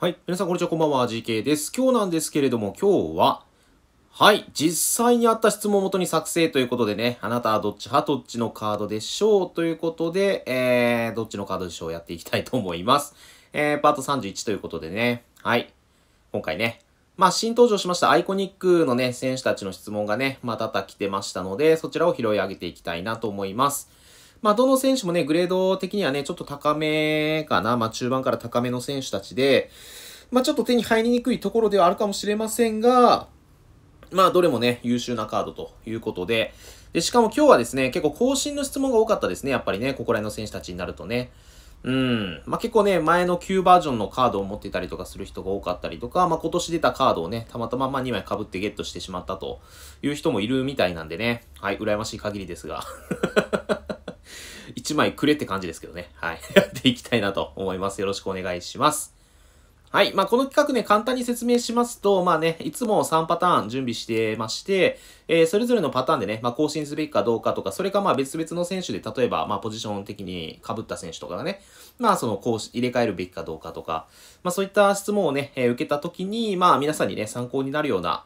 はい。皆さん、こんにちは。こんばんは。GK です。今日なんですけれども、今日は、実際にあった質問をもとに作成ということでね、あなたはどっち派、どっちのカードでしょうということで、どっちのカードでしょうをやっていきたいと思います。パート31ということでね、今回ね、新登場しましたアイコニックのね、選手たちの質問がね、多々来てましたので、そちらを拾い上げていきたいなと思います。どの選手もね、グレード的にはね、ちょっと高めかな。中盤から高めの選手たちで、ちょっと手に入りにくいところではあるかもしれませんが、どれもね、優秀なカードということで。で、しかも今日はですね、結構更新の質問が多かったですね。やっぱりね、ここら辺の選手たちになるとね。結構ね、前の旧バージョンのカードを持ってたりとかする人が多かったりとか、今年出たカードをね、たまたま2枚被ってゲットしてしまったという人もいるみたいなんでね。羨ましい限りですが。1枚くれって感じですけどね。やっていきたいなと思います。よろしくお願いします。この企画ね、簡単に説明しますと、いつも3パターン準備してまして、それぞれのパターンでね、更新すべきかどうかとか、それか別々の選手で、例えば、ポジション的に被った選手とかがね、その、入れ替えるべきかどうかとか、そういった質問をね、受けたときに、皆さんにね、参考になるような、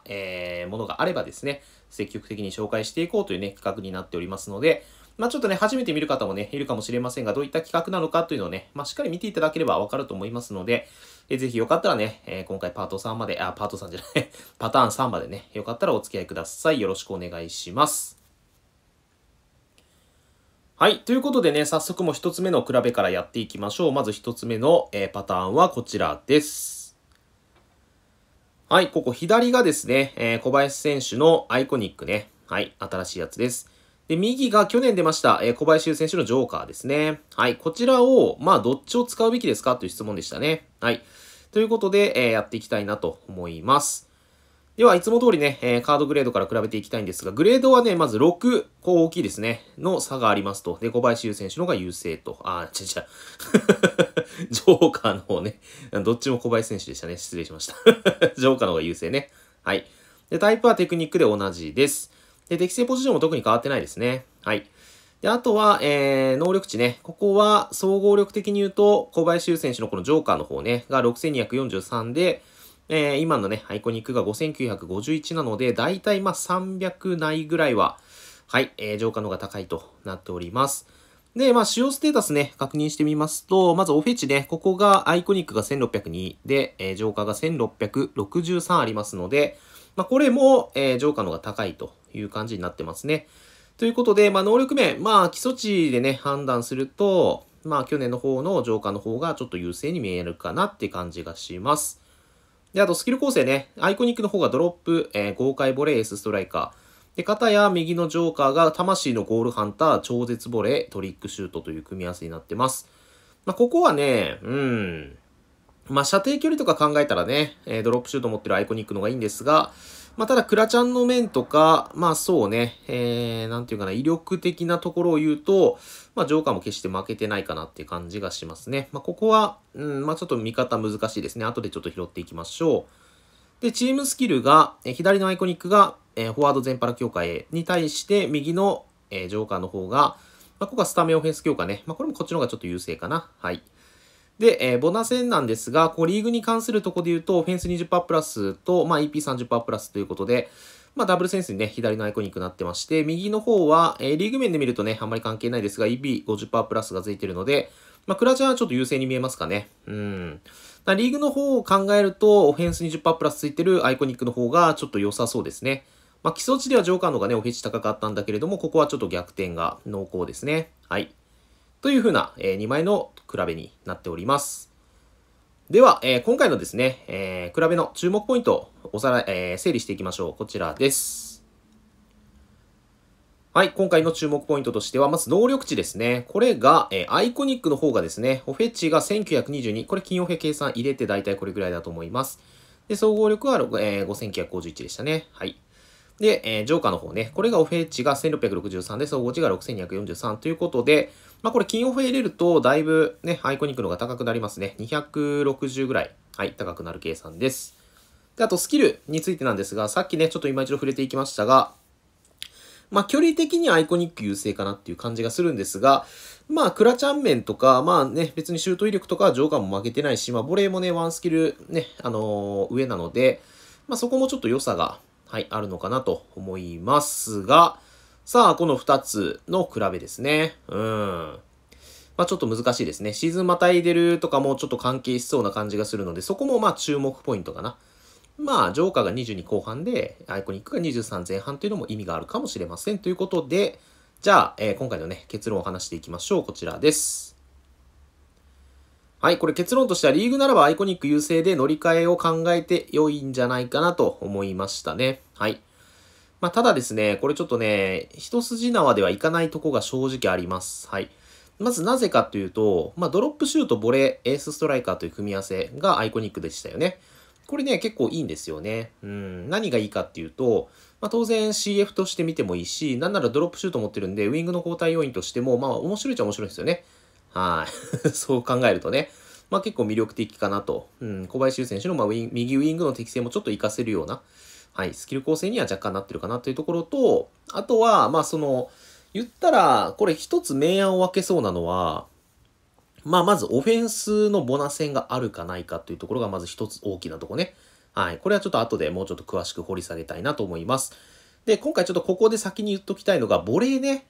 ものがあればですね、積極的に紹介していこうというね、企画になっておりますので、ちょっとね、初めて見る方もね、いるかもしれませんが、どういった企画なのかというのをね、しっかり見ていただければわかると思いますので、ぜひよかったらね、今回パート3まで、パート3じゃない、パターン3までね、よかったらお付き合いください。よろしくお願いします。ということでね、早速もう一つ目の比べからやっていきましょう。まず一つ目の、パターンはこちらです。ここ左がですね、小林選手のアイコニックね。新しいやつです。で、右が去年出ました、小林優選手のジョーカーですね。こちらを、どっちを使うべきですかという質問でしたね。ということで、やっていきたいなと思います。では、いつも通りね、カードグレードから比べていきたいんですが、グレードはね、まず6、大きいですね、の差がありますと。で、小林優選手の方が優勢と。ジョーカーの方ね。どっちも小林選手でしたね。失礼しました。ジョーカーの方が優勢ね。で、タイプはテクニックで同じです。で、適正ポジションも特に変わってないですね。で、あとは、能力値ね。ここは、総合力的に言うと、小林優選手のこのジョーカーの方ね、が6243で、今のね、アイコニックが5951なので、だいたい300ないぐらいは、ジョーカーの方が高いとなっております。で、使用ステータスね、確認してみますと、まずオフェチね、ここが、アイコニックが1602で、ジョーカーが1663ありますので、これも、ジョーカーの方が高いという感じになってますね。ということで、能力面、基礎値でね、判断すると、去年の方のジョーカーの方がちょっと優勢に見えるかなって感じがします。で、あとスキル構成ね、アイコニックの方がドロップ、豪快ボレー、エースストライカー。で、片や右のジョーカーが魂のゴールハンター、超絶ボレー、トリックシュートという組み合わせになってます。ここはね、射程距離とか考えたらね、ドロップシュート持ってるアイコニックの方がいいんですが、ただ、クラちゃんの面とか、なんていうかな、威力的なところを言うと、ジョーカーも決して負けてないかなっていう感じがしますね。ここは、ちょっと見方難しいですね。後でちょっと拾っていきましょう。で、チームスキルが、左のアイコニックが、フォワード全パラ強化 A に対して、右の、ジョーカーの方が、ここはスタメンオフェンス強化ね。これもこっちの方がちょっと優勢かな。で、ボナ戦なんですが、リーグに関するところで言うと、オフェンス 20% プラスと、EP30% プラスということで、ダブルセンスにね、左のアイコニックになってまして、右の方は、リーグ面で見るとね、あんまり関係ないですが、EP50% プラスが付いてるので、クラチャンはちょっと優勢に見えますかね。リーグの方を考えると、オフェンス 20% プラス付いてるアイコニックの方がちょっと良さそうですね。基礎値ではジョーカーの方がね、オフェンス高かったんだけれども、ここはちょっと逆転が濃厚ですね。というふうな、2枚の比べになっております。では、今回のですね、比べの注目ポイントをおさらい、整理していきましょう。こちらです。今回の注目ポイントとしては、まず能力値ですね。これが、アイコニックの方がですね、オフェ値が1922。これ、金オフェ計算入れて大体これぐらいだと思います。で、総合力は、5951でしたね。で、ジョーカーの方ね、これがオフェ値が1663で、総合値が6243ということで、これ金オフェ入れると、だいぶね、アイコニックの方が高くなりますね。260ぐらい、高くなる計算です。で、あとスキルについてなんですが、さっきね、ちょっと今一度触れていきましたが、まあ距離的にはアイコニック優勢かなっていう感じがするんですが、まあクラチャン面とか、まあね、別にシュート威力とかは上官も負けてないし、まあボレーもね、ワンスキルね、上なので、まあそこもちょっと良さが、はい、あるのかなと思いますが、さあ、この2つの比べですね。まあちょっと難しいですね。シーズンまたいでるとかもちょっと関係しそうな感じがするので、そこもまあ注目ポイントかな。まあ、ジョーカーが22後半で、アイコニックが23前半というのも意味があるかもしれません。ということで、じゃあ、今回のね、結論を話していきましょう。こちらです。はい、これ結論としては、リーグならばアイコニック優勢で乗り換えを考えて良いんじゃないかなと思いましたね。はい。まあ、ただですね、これちょっとね、一筋縄ではいかないとこが正直あります。はい。まずなぜかというと、まあ、ドロップシュート、ボレー、エースストライカーという組み合わせがアイコニックでしたよね。これね、結構いいんですよね。何がいいかっていうと、まあ、当然 CF として見てもいいし、なんならドロップシュート持ってるんで、ウィングの交代要員としても、まあ、面白いっちゃ面白いんですよね。はい。そう考えるとね、まあ、結構魅力的かなと。小林優選手の、まあ、右ウィングの適性もちょっと活かせるような、はい、スキル構成には若干なってるかなというところと、あとは、まあ、その、言ったら、これ一つ明暗を分けそうなのは、まあ、まずオフェンスのボナ戦があるかないかというところがまず一つ大きなとこね。はい。これはちょっと後でもうちょっと詳しく掘り下げたいなと思います。で、今回ちょっとここで先に言っときたいのが、ボレーね。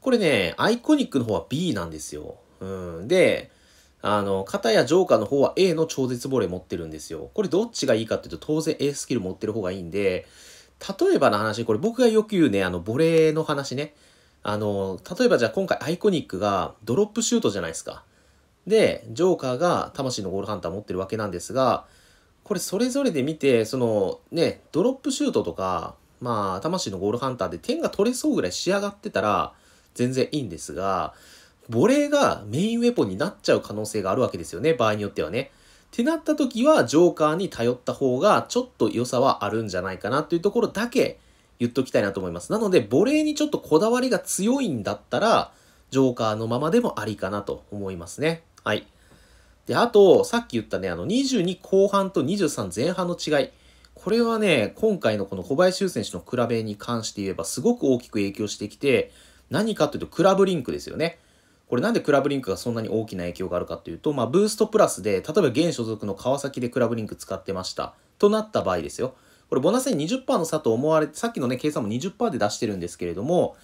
これね、アイコニックの方は B なんですよ。で、片やジョーカーの方は A の超絶ボレー持ってるんですよ。これどっちがいいかっていうと、当然 A スキル持ってる方がいいんで、例えばの話、これ僕がよく言うね、ボレーの話ね。例えばじゃあ今回アイコニックがドロップシュートじゃないですか。で、ジョーカーが魂のゴールハンター持ってるわけなんですが、これそれぞれで見て、そのね、ドロップシュートとか、まあ、魂のゴールハンターで点が取れそうぐらい仕上がってたら全然いいんですが、ボレーがメインウェポンになっちゃう可能性があるわけですよね、場合によってはね。ってなった時は、ジョーカーに頼った方がちょっと良さはあるんじゃないかなというところだけ、言っときたいなと思います。なので、ボレーにちょっとこだわりが強いんだったら、ジョーカーのままでもありかなと思いますね。はい。で、あと、さっき言ったね、22後半と23前半の違い。これはね、今回のこの小林優選手の比べに関して言えば、すごく大きく影響してきて、何かというと、クラブリンクですよね。これなんでクラブリンクがそんなに大きな影響があるかというと、まあ、ブーストプラスで、例えば現所属の川崎でクラブリンク使ってました。となった場合ですよ。これ、ボナ戦 20% の差と思われて、さっきのね、計算も 20% で出してるんですけれども、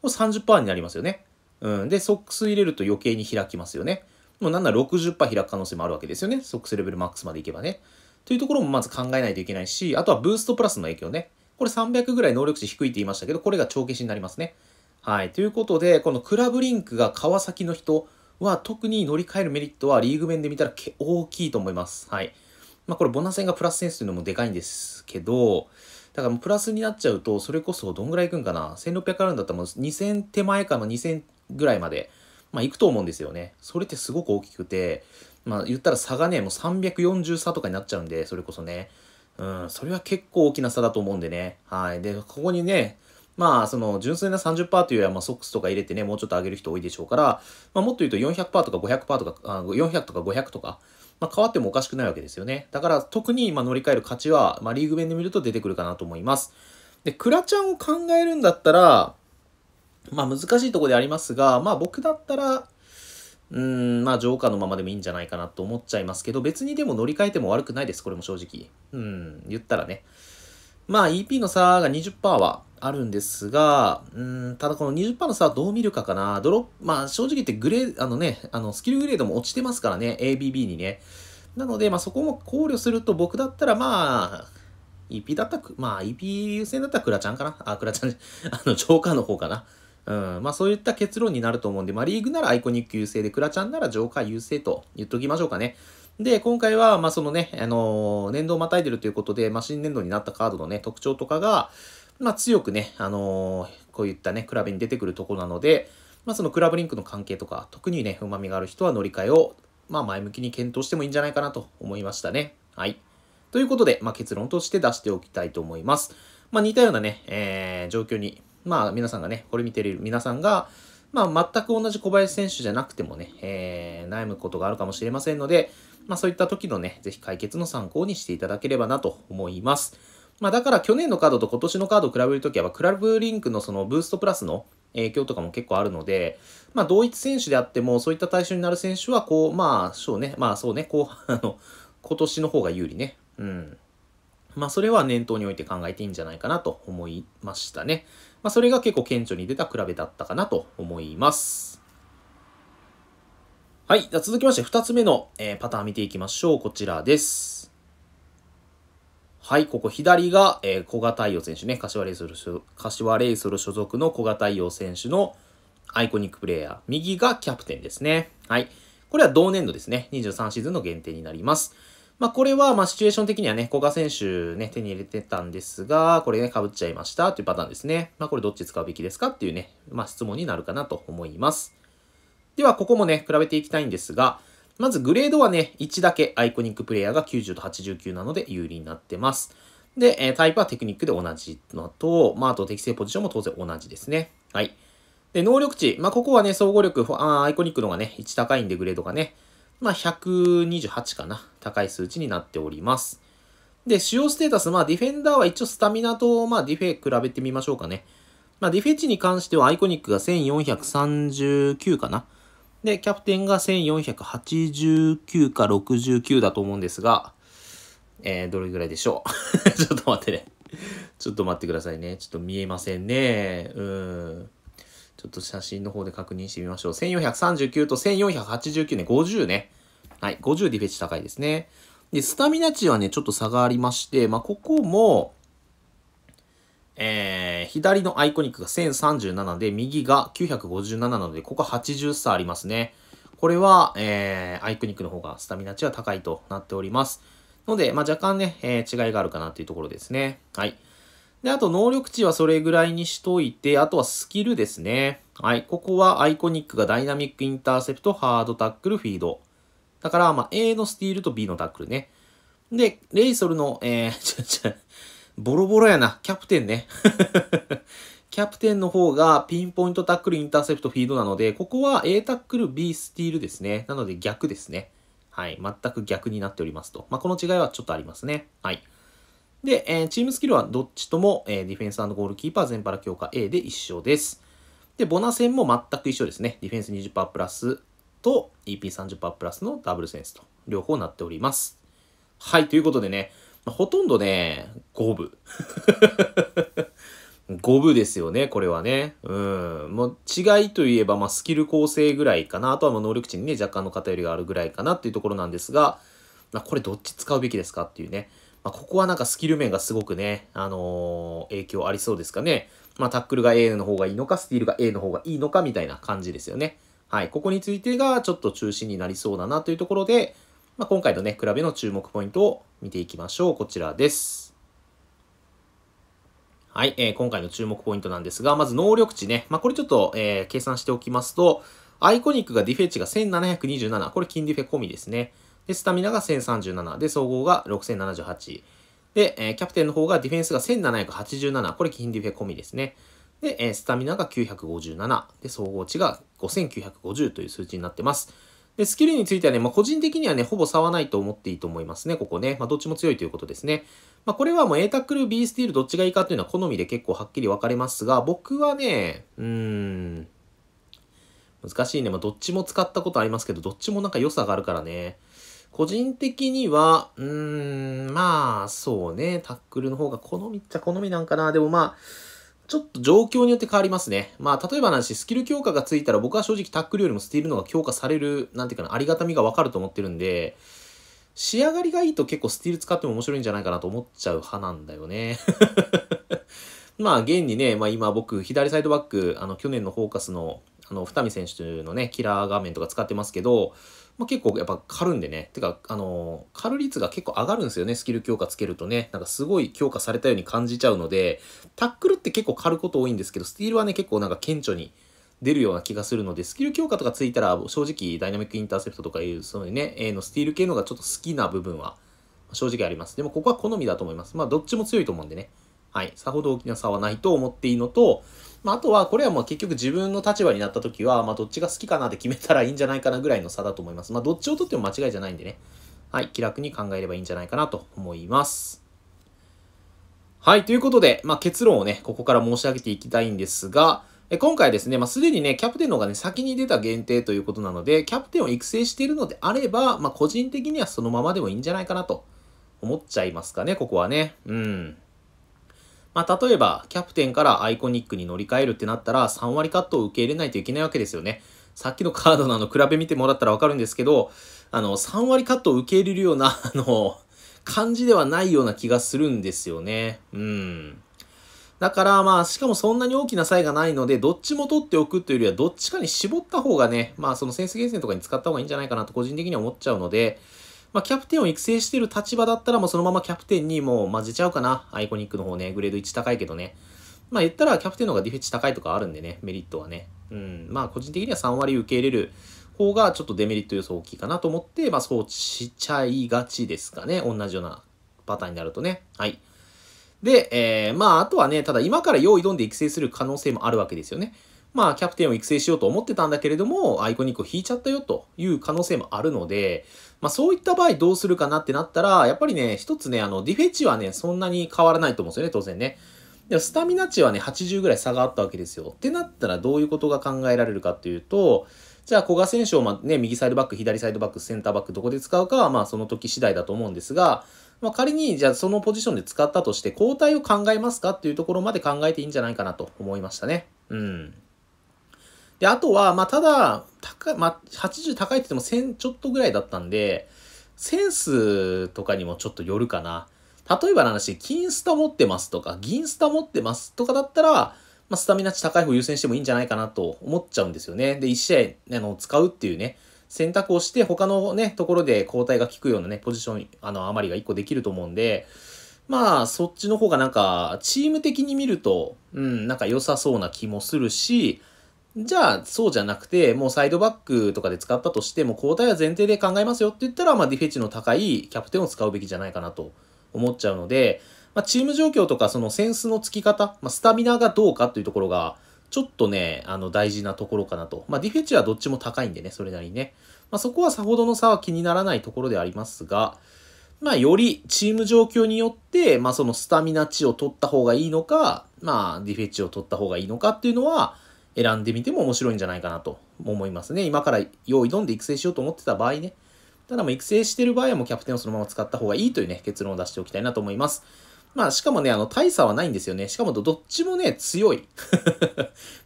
これ 30% になりますよね。で、ソックス入れると余計に開きますよね。もうなんなら 60% 開く可能性もあるわけですよね。ソックスレベルマックスまでいけばね。というところもまず考えないといけないし、あとはブーストプラスの影響ね。これ300ぐらい能力値低いって言いましたけど、これが帳消しになりますね。はい。ということで、このクラブリンクが川崎の人は特に乗り換えるメリットはリーグ面で見たら大きいと思います。はい。まあこれボナ戦がプラスセンスというのもでかいんですけど、だからもうプラスになっちゃうと、それこそどんぐらいいくんかな ?1600 あるんだったらもう2000手前かな ?2000 ぐらいまで、まあいくと思うんですよね。それってすごく大きくて、まあ言ったら差がね、もう340差とかになっちゃうんで、それこそね。それは結構大きな差だと思うんでね。はい。で、ここにね、まあその純粋な 30% というよりは、まあソックスとか入れてね、もうちょっと上げる人多いでしょうから、まあもっと言うと 400% とか 500% とか、400とか500とか、まあ変わってもおかしくないわけですよね。だから特に乗り換える価値は、まあ、リーグ面で見ると出てくるかなと思います。で、クラちゃんを考えるんだったら、まあ難しいところでありますが、まあ僕だったら、まあジョーカーのままでもいいんじゃないかなと思っちゃいますけど、別にでも乗り換えても悪くないです、これも正直。言ったらね。まあ EP の差が 20% はあるんですが、ただこの 20% の差はどう見るかかな。まあ正直言ってグレー、スキルグレードも落ちてますからね、ABB にね。なので、まあそこも考慮すると僕だったら、まあ、EP 優先だったらクラちゃんかな。クラちゃん、ジョーカーの方かな。まあそういった結論になると思うんで、まあリーグならアイコニック優勢で、クラちゃんならジョーカー優勢と言っときましょうかね。で、今回は、まあそのね、年度をまたいでるということで、まあ新年度になったカードのね、特徴とかが、まあ強くね、こういったね、比べに出てくるところなので、まあそのクラブリンクの関係とか、特にね、旨味がある人は乗り換えを、まあ前向きに検討してもいいんじゃないかなと思いましたね。はい。ということで、まあ結論として出しておきたいと思います。まあ似たようなね、状況に、まあ皆さんがね、これ見てる皆さんが、まあ全く同じ小林選手じゃなくてもね、悩むことがあるかもしれませんので、まあそういった時のね、ぜひ解決の参考にしていただければなと思います。まあ、だから去年のカードと今年のカードを比べるときは、クラブリンクのそのブーストプラスの影響とかも結構あるので、まあ、同一選手であっても、そういった対象になる選手は、こう、後半の、今年の方が有利ね。うん。まあ、それは念頭において考えていいんじゃないかなと思いましたね。まあ、それが結構顕著に出た比べだったかなと思います。はい。じゃあ続きまして、2つ目の、パターン見ていきましょう。こちらです。はい、ここ左が、古賀太陽選手ね、柏レイソル所属の古賀太陽選手のアイコニックプレイヤー。右がキャプテンですね。はい。これは同年度ですね。23シーズンの限定になります。まあ、これは、まあ、シチュエーション的にはね、古賀選手ね、手に入れてたんですが、これね、被っちゃいましたというパターンですね。まあ、これどっち使うべきですかっていうね、まあ、質問になるかなと思います。では、ここもね、比べていきたいんですが、まずグレードはね、1だけアイコニックプレイヤーが90と89なので有利になってます。で、タイプはテクニックで同じのと、まあ、あと適正ポジションも当然同じですね。はい。で、能力値。まあ、ここはね、総合力、アイコニックのがね、1高いんでグレードがね、まあ、128かな。高い数値になっております。で、主要ステータス。まあ、ディフェンダーは一応スタミナと、まあ、ディフェ比べてみましょうかね。まあ、ディフェ値に関してはアイコニックが1439かな。で、キャプテンが1489か69だと思うんですが、どれぐらいでしょうちょっと待ってね。ちょっと待ってくださいね。ちょっと見えませんね。ちょっと写真の方で確認してみましょう。1439と1489ね、50ね。はい、50ディフェ値高いですね。で、スタミナ値はね、ちょっと差がありまして、まあ、ここも、左のアイコニックが1037で、右が957なので、ここ80差ありますね。これは、アイコニックの方がスタミナ値は高いとなっております。ので、まあ、若干ね、違いがあるかなというところですね。はい。で、あと、能力値はそれぐらいにしといて、あとはスキルですね。はい。ここはアイコニックがダイナミックインターセプト、ハードタックル、フィード。だから、まあ、A のスティールと B のタックルね。で、レイソルの、ボロボロやな。キャプテンね。キャプテンの方がピンポイントタックル、インターセプト、フィードなので、ここは A タックル、B スティールですね。なので逆ですね。はい。全く逆になっておりますと。まあ、この違いはちょっとありますね。はい。で、チームスキルはどっちとも、ディフェンス&ゴールキーパー全パラ強化 A で一緒です。で、ボナ戦も全く一緒ですね。ディフェンス 20% プラスと EP30% プラスのダブルセンスと両方なっております。はい。ということでね、ほとんどね、五分。五分ですよね、これはね。もう違いといえば、まあ、スキル構成ぐらいかな。あとは、まあ、能力値にね、若干の偏りがあるぐらいかなっていうところなんですが、まあ、これどっち使うべきですかっていうね。まあ、ここはなんかスキル面がすごくね、影響ありそうですかね。まあ、タックルが A の方がいいのか、スティールが A の方がいいのかみたいな感じですよね。はい。ここについてがちょっと中心になりそうだなというところで、まあ、今回のね、比べの注目ポイントを見ていきましょう。こちらです。はい、今回の注目ポイントなんですが、まず能力値ね。まあ、これちょっと、計算しておきますと、アイコニックがディフェ値が1727。これ金ディフェ込みですね。で、スタミナが1037。で、総合が6078。で、キャプテンの方がディフェンスが1787。これ金ディフェ込みですね。で、スタミナが957。で、総合値が5950という数値になってます。で、スキルについてはね、まあ、個人的にはね、ほぼ差はないと思っていいと思いますね、ここね。まあ、どっちも強いということですね。まあ、これはもう A タックル、B スティール、どっちがいいかっていうのは好みで結構はっきり分かれますが、僕はね、難しいね。まあ、どっちも使ったことありますけど、どっちもなんか良さがあるからね。個人的には、まあ、そうね、タックルの方が好みっちゃ好みなんかな。でもまあ、ちょっと状況によって変わりますね。まあ、例えばなんし、スキル強化がついたら僕は正直タックルよりもスティールの方が強化される、なんていうかな、ありがたみがわかると思ってるんで、仕上がりがいいと結構スティール使っても面白いんじゃないかなと思っちゃう派なんだよね。まあ、現にね、まあ今僕、左サイドバック、去年のフォーカスの、二見選手のね、キラー画面とか使ってますけど、まあ、結構やっぱ狩るんでね、てか、狩る率が結構上がるんですよね、スキル強化つけるとね、なんかすごい強化されたように感じちゃうので、タックルって結構狩ること多いんですけど、スティールはね、結構なんか顕著に出るような気がするので、スキル強化とかついたら、正直ダイナミックインターセプトとかいう、そのね、A のスティール系のがちょっと好きな部分は正直あります。でもここは好みだと思います。まあ、どっちも強いと思うんでね。はい。さほど大きな差はないと思っていいのと、まあ、あとは、これはもう結局自分の立場になった時は、まあ、どっちが好きかなって決めたらいいんじゃないかなぐらいの差だと思います。まあ、どっちをとっても間違いじゃないんでね。はい。気楽に考えればいいんじゃないかなと思います。はい、ということで、結論をね、ここから申し上げていきたいんですが、今回ですね、すでにね、キャプテンの方がね、先に出た限定ということなので、キャプテンを育成しているのであれば、個人的にはそのままでもいいんじゃないかなと思っちゃいますかね、ここはね。例えば、キャプテンからアイコニックに乗り換えるってなったら、3割カットを受け入れないといけないわけですよね。さっきのカードの比べ見てもらったらわかるんですけど、3割カットを受け入れるような、感じではないような気がするんですよね。だからしかもそんなに大きな差異がないので、どっちも取っておくというよりは、どっちかに絞った方がね、そのセンス厳選とかに使った方がいいんじゃないかなと個人的には思っちゃうので、キャプテンを育成している立場だったら、そのままキャプテンにもう混ぜちゃうかな。アイコニックの方ね、グレード1高いけどね。言ったらキャプテンの方がディフェンス高いとかあるんでね、メリットはね。個人的には3割受け入れる方がちょっとデメリット要素大きいかなと思って、そうしちゃいがちですかね。同じようなパターンになるとね。はい。で、あとはね、ただ今から用意どんで育成する可能性もあるわけですよね。キャプテンを育成しようと思ってたんだけれども、アイコニックを引いちゃったよという可能性もあるので、そういった場合どうするかなってなったら、やっぱりね、一つね、ディフェ値はね、そんなに変わらないと思うんですよね、当然ね。でもスタミナ値はね、80ぐらい差があったわけですよ。ってなったらどういうことが考えられるかっていうと、じゃあ、古賀選手を右サイドバック、左サイドバック、センターバック、どこで使うかは、その時次第だと思うんですが、仮に、じゃあ、そのポジションで使ったとして、交代を考えますかっていうところまで考えていいんじゃないかなと思いましたね。で、あとは、ただ、80高いって言っても1000ちょっとぐらいだったんで、センスとかにもちょっとよるかな。例えばの話、金スタ持ってますとか、銀スタ持ってますとかだったら、スタミナ値高い方優先してもいいんじゃないかなと思っちゃうんですよね。で、1試合使うっていうね、選択をして、他のね、ところで交代が効くようなね、ポジション、余りが1個できると思うんで、そっちの方がチーム的に見ると、良さそうな気もするし、じゃあ、そうじゃなくて、もうサイドバックとかで使ったとしても、交代は前提で考えますよって言ったら、ディフェ値の高いキャプテンを使うべきじゃないかなと思っちゃうので、チーム状況とか、そのセンスのつき方、スタミナがどうかというところが、ちょっとね、大事なところかなと。ディフェ値はどっちも高いんでね、それなりにね。そこはさほどの差は気にならないところでありますが、よりチーム状況によって、そのスタミナ値を取った方がいいのか、ディフェ値を取った方がいいのかっていうのは、選んでみても面白いんじゃないかなと思いますね。今から用意どんで育成しようと思ってた場合ね。ただ育成してる場合はもうキャプテンをそのまま使った方がいいというね、結論を出しておきたいなと思います。しかもね、大差はないんですよね。しかもどっちもね、強い。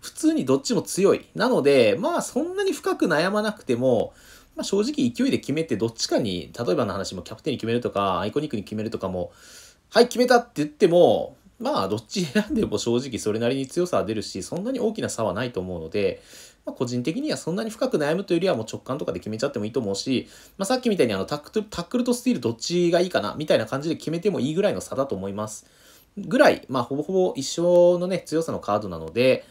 普通にどっちも強い。なので、そんなに深く悩まなくても、正直勢いで決めてどっちかに、例えばの話もキャプテンに決めるとか、アイコニックに決めるとかも、はい、決めたって言っても、どっち選んでも正直それなりに強さは出るし、そんなに大きな差はないと思うので、個人的にはそんなに深く悩むというよりはもう直感とかで決めちゃってもいいと思うし、さっきみたいにタックルとスティールどっちがいいかな、みたいな感じで決めてもいいぐらいの差だと思います。ぐらい、ほぼほぼ一緒のね、強さのカードなので、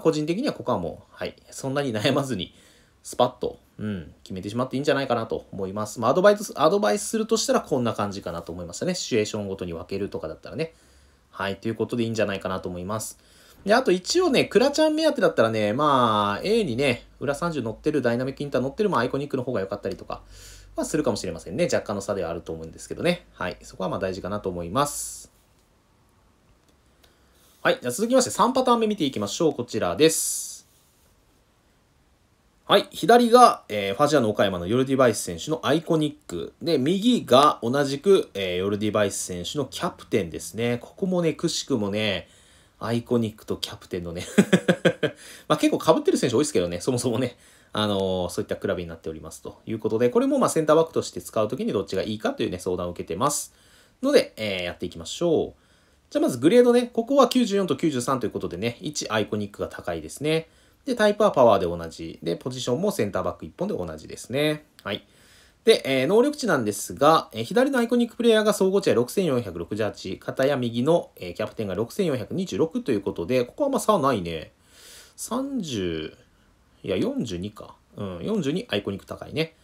個人的にはここはもう、はい、そんなに悩まずに、スパッと、決めてしまっていいんじゃないかなと思います。アドバイスするとしたらこんな感じかなと思いましたね。シチュエーションごとに分けるとかだったらね。はい、ということでいいんじゃないかなと思います。で、あと一応ね、クラちゃん目当てだったらね、A にね、裏30乗ってる、ダイナミックインター乗ってる、アイコニックの方が良かったりとか、するかもしれませんね。若干の差ではあると思うんですけどね。はい、そこは大事かなと思います。はい、じゃあ続きまして3パターン目見ていきましょう。こちらです。はい、左が、ファジアの岡山のヨルディバイス選手のアイコニック。で、右が同じく、ヨルディバイス選手のキャプテンですね。ここもね、くしくもね、アイコニックとキャプテンのね。結構被ってる選手多いですけどね、そもそもね、そういった比べになっておりますということで、これもセンターバックとして使うときにどっちがいいかというね、相談を受けてます。ので、やっていきましょう。じゃあまずグレードね、ここは94と93ということでね、1アイコニックが高いですね。で、タイプはパワーで同じ。で、ポジションもセンターバック1本で同じですね。はい。で、能力値なんですが、左のアイコニックプレイヤーが総合値は6468、片や右の、キャプテンが6426ということで、ここは差はないね。42か。42アイコニック高いね。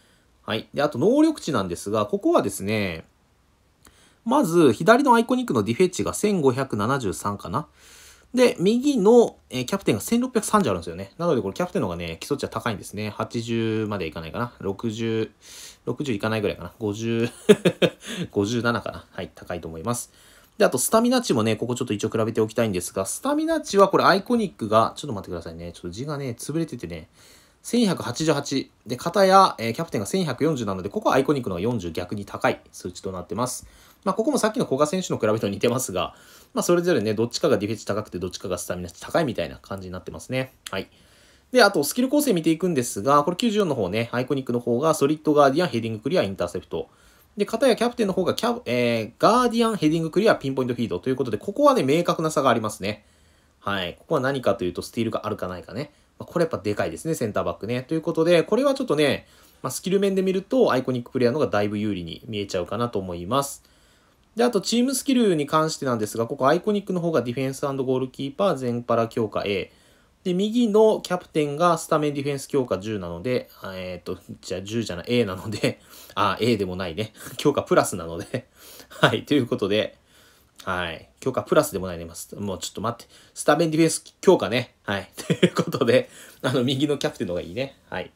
はい。で、あと能力値なんですが、ここはですね、まず左のアイコニックのディフェ値が1573かな。で、右の、キャプテンが1630あるんですよね。なので、これキャプテンの方がね、基礎値は高いんですね。80までいかないかな。60いかないぐらいかな。50、57かな。はい、高いと思います。で、あとスタミナ値もね、ここちょっと一応比べておきたいんですが、スタミナ値はこれアイコニックが、ちょっと待ってくださいね。ちょっと字がね、潰れててね、1188。で、片や、キャプテンが1140なので、ここはアイコニックの40逆に高い数値となってます。まあ、ここもさっきの古賀選手の比べと似てますが、まあ、それぞれね、どっちかがディフェンス高くて、どっちかがスタミナ値高いみたいな感じになってますね。はい。で、あと、スキル構成見ていくんですが、これ94の方ね、アイコニックの方が、ソリッドガーディアン、ヘディングクリア、インターセプト。で、片やキャプテンの方がガーディアン、ヘディングクリア、ピンポイントフィードということで、ここはね、明確な差がありますね。はい。ここは何かというと、スティールがあるかないかね。まあ、これやっぱでかいですね、センターバックね。ということで、これはちょっとね、まあ、スキル面で見ると、アイコニックプレイヤーの方がだいぶ有利に見えちゃうかなと思います。で、あと、チームスキルに関してなんですが、ここアイコニックの方がディフェンス&ゴールキーパー、全パラ強化 A。で、右のキャプテンがスタメンディフェンス強化10なので、A なので、A でもないね。強化プラスなので。はい、ということで、はい。強化プラスでもないね。もうちょっと待って。スタメンディフェンス強化ね。はい。ということで、右のキャプテンの方がいいね。はい。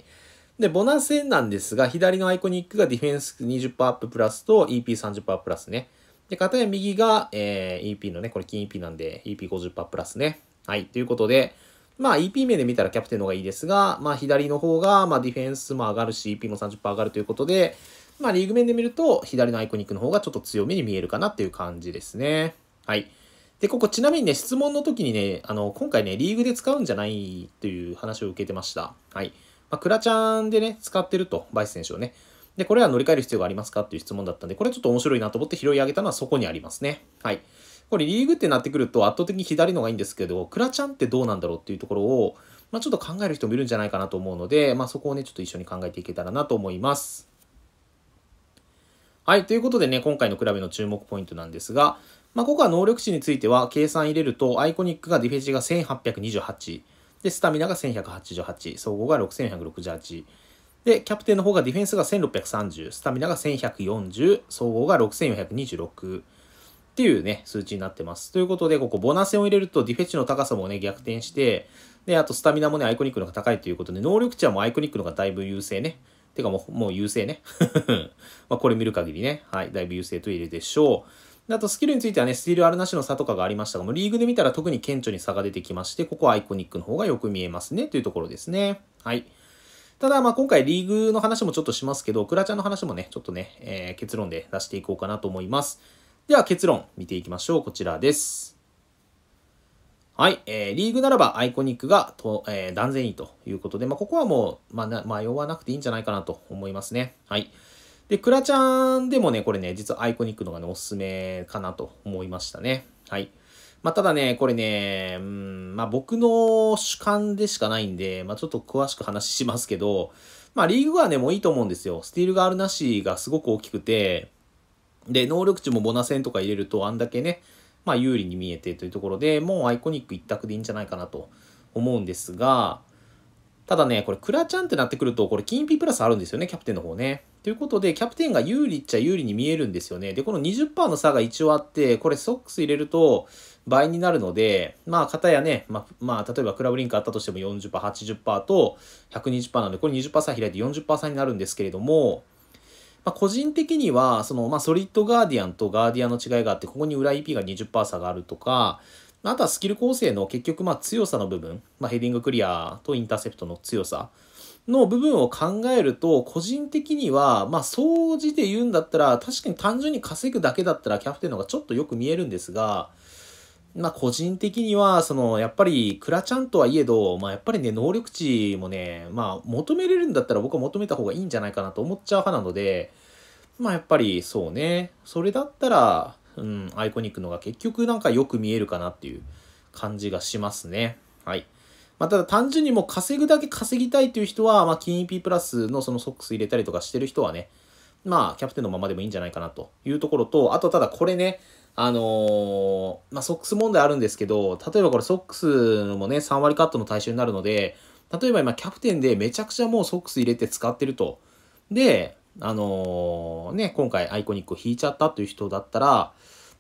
で、ボナス円なんですが、左のアイコニックがディフェンス 20% アッププラスと EP30% アッププラスね。で、片や右が、EP のね、これ金 EP なんで、EP50% アッププラスね。はい。ということで、まあ EP 名で見たらキャプテンの方がいいですが、まあ左の方が、まあディフェンスも上がるし、EP も 30% 上がるということで、まあリーグ面で見ると、左のアイコニックの方がちょっと強めに見えるかなっていう感じですね。はい。で、ここちなみにね、質問の時にね、今回ね、リーグで使うんじゃないという話を受けてました。はい。まあ、クラチャンでね、使ってると、バイス選手をね。で、これは乗り換える必要がありますかっていう質問だったんで、これちょっと面白いなと思って拾い上げたのはそこにありますね。はい。これリーグってなってくると圧倒的に左の方がいいんですけど、クラチャンってどうなんだろうっていうところを、まあ、ちょっと考える人もいるんじゃないかなと思うので、まあ、そこをね、ちょっと一緒に考えていけたらなと思います。はい。ということでね、今回の比べの注目ポイントなんですが、まあ、ここは能力値については、計算入れると、アイコニックがディフェンスが1828、で、スタミナが1188、総合が6468、で、キャプテンの方がディフェンスが1630、スタミナが1140、総合が6426っていうね、数値になってます。ということで、ここ、ボナスを入れると、ディフェンスの高さもね、逆転して、で、あと、スタミナもね、アイコニックの方が高いということで、能力値はもうアイコニックの方がだいぶ優勢ね。てかもう優勢ね。まあこれ見る限りね。はい。だいぶ優勢と言えるでしょう。であとスキルについてはね、スティールあるなしの差とかがありましたが、もうリーグで見たら特に顕著に差が出てきまして、ここはアイコニックの方がよく見えますね。というところですね。はい。ただまあ今回リーグの話もちょっとしますけど、クラちゃんの話もね、ちょっとね、結論で出していこうかなと思います。では結論見ていきましょう。こちらです。はい。リーグならばアイコニックが断然いいということで、まあ、ここはもう、まあ、迷わなくていいんじゃないかなと思いますね。はい。で、クラちゃんでもね、これね、実はアイコニックのがね、おすすめかなと思いましたね。はい。まあ、ただね、これね、まあ、僕の主観でしかないんで、まあ、ちょっと詳しく話しますけど、まあ、リーグはね、もういいと思うんですよ。スティールがあるなしがすごく大きくて、で、能力値もボナセンとか入れると、あんだけね、まあ有利に見えてというところで、もうアイコニック一択でいいんじゃないかなと思うんですが、ただね、これクラちゃんってなってくると、これ金 P プラスあるんですよね、キャプテンの方ね。ということで、キャプテンが有利っちゃ有利に見えるんですよね。で、この 20% の差が一応あって、これソックス入れると倍になるので、まあ片やね、まあ例えばクラブリンクあったとしても 40%、80% と 120% なので、これ 20% 差開いて 40% 差になるんですけれども、まあ個人的には、その、まあ、ソリッドガーディアンとガーディアンの違いがあって、ここに裏 EP が 20% 差があるとか、あとはスキル構成の結局、まあ、強さの部分、まあ、ヘディングクリアとインターセプトの強さの部分を考えると、個人的には、まあ、総じて言うんだったら、確かに単純に稼ぐだけだったら、キャプテンの方がちょっとよく見えるんですが、まあ、個人的には、その、やっぱり、クラちゃんとはいえど、まあ、やっぱりね、能力値もね、まあ、求めれるんだったら僕は求めた方がいいんじゃないかなと思っちゃう派なので、まあ、やっぱり、そうね、それだったら、うん、アイコニックのが結局なんかよく見えるかなっていう感じがしますね。はい。まあ、ただ単純にもう稼ぐだけ稼ぎたいという人は、まあ、金 EP プラスのそのソックス入れたりとかしてる人はね、まあ、キャプテンのままでもいいんじゃないかなというところと、あと、ただこれね、まあ、ソックス問題あるんですけど、例えばこれソックスもね、3割カットの対象になるので、例えば今キャプテンでめちゃくちゃもうソックス入れて使ってると。で、ね、今回アイコニックを引いちゃったという人だったら、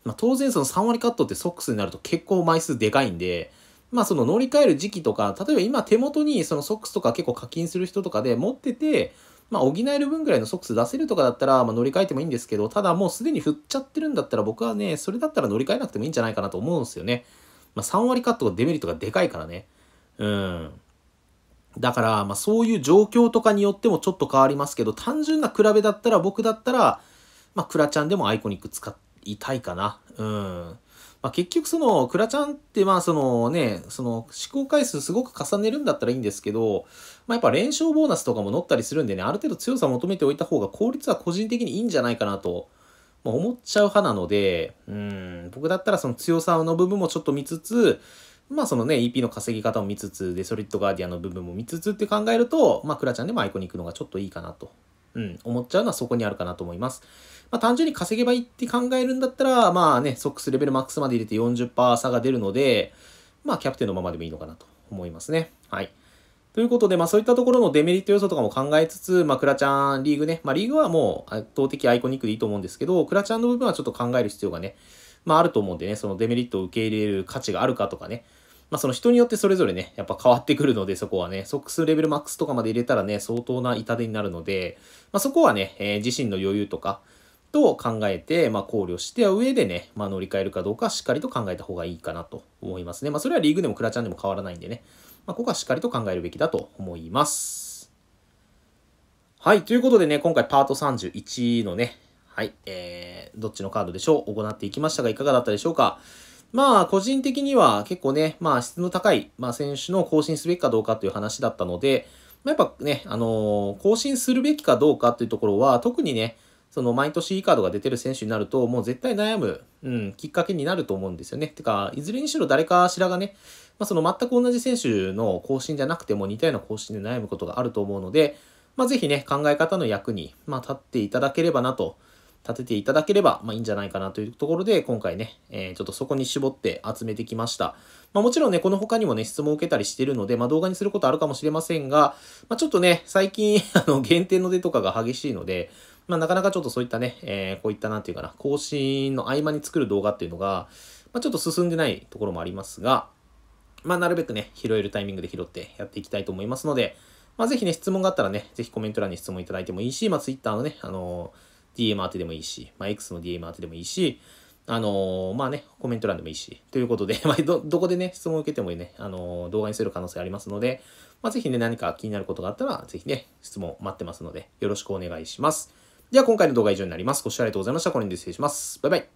まあ、当然その3割カットってソックスになると結構枚数でかいんで、まあその乗り換える時期とか、例えば今手元にそのソックスとか結構課金する人とかで持ってて、まあ、補える分ぐらいの即数出せるとかだったら、まあ、乗り換えてもいいんですけど、ただもうすでに振っちゃってるんだったら、僕はね、それだったら乗り換えなくてもいいんじゃないかなと思うんですよね。まあ、3割カットがデメリットがでかいからね。だから、まあ、そういう状況とかによってもちょっと変わりますけど、単純な比べだったら、僕だったら、まあ、クラちゃんでもアイコニック使いたいかな。まあ、結局その、クラちゃんって、まあそのね、その試行回数すごく重ねるんだったらいいんですけど、まあやっぱ連勝ボーナスとかも乗ったりするんでね、ある程度強さを求めておいた方が効率は個人的にいいんじゃないかなと、まあ、思っちゃう派なので、僕だったらその強さの部分もちょっと見つつ、まあそのね、EP の稼ぎ方も見つつ、で、ソリッドガーディアンの部分も見つつって考えると、まあクラちゃんでもアイコに行くのがちょっといいかなと。思っちゃうのはそこにあるかなと思います。まあ単純に稼げばいいって考えるんだったら、まあね、ソックスレベルマックスまで入れて 40% 差が出るので、まあキャプテンのままでもいいのかなと思いますね。はい。ということで、まあそういったところのデメリット要素とかも考えつつ、まあクラちゃんリーグね、まあリーグはもう圧倒的アイコニックでいいと思うんですけど、クラちゃんの部分はちょっと考える必要がね、まああると思うんでね、そのデメリットを受け入れる価値があるかとかね、まあその人によってそれぞれね、やっぱ変わってくるので、そこはね、ソックスレベルマックスとかまで入れたらね、相当な痛手になるので、まあそこはね、自身の余裕とかと考えて、まあ考慮して上でね、まあ乗り換えるかどうかしっかりと考えた方がいいかなと思いますね。まあそれはリーグでもクラちゃんでも変わらないんでね、まあここはしっかりと考えるべきだと思います。はい、ということでね、今回パート31のね、はい、どっちのカードでしょう？行っていきましたが、いかがだったでしょうか？まあ、個人的には結構ね、まあ、質の高い、まあ、選手の更新すべきかどうかという話だったので、まあ、やっぱね、更新するべきかどうかというところは、特にね、その、毎年いいカードが出てる選手になると、もう絶対悩む、きっかけになると思うんですよね。てか、いずれにしろ誰かしらがね、まあ、その、全く同じ選手の更新じゃなくても似たような更新で悩むことがあると思うので、まあ、ぜひね、考え方の役に、まあ、立てていただければ、まあいいんじゃないかなというところで、今回ね、ちょっとそこに絞って集めてきました。まあもちろんね、この他にもね、質問を受けたりしてるので、まあ動画にすることあるかもしれませんが、まあちょっとね、最近、減点の出とかが激しいので、まあなかなかちょっとそういったね、こういったなんていうかな、更新の合間に作る動画っていうのが、まあちょっと進んでないところもありますが、まあなるべくね、拾えるタイミングで拾ってやっていきたいと思いますので、まあぜひね、質問があったらね、ぜひコメント欄に質問いただいてもいいし、まあ Twitter のね、DM 当てでもいいし、まあ、X の DM 当てでもいいし、まあね、コメント欄でもいいし、ということで、まあ、どこでね、質問を受けてもね、動画にする可能性ありますので、まあ、ぜひね、何か気になることがあったら、ぜひね、質問待ってますので、よろしくお願いします。では、今回の動画は以上になります。ご視聴ありがとうございました。これで失礼します。バイバイ。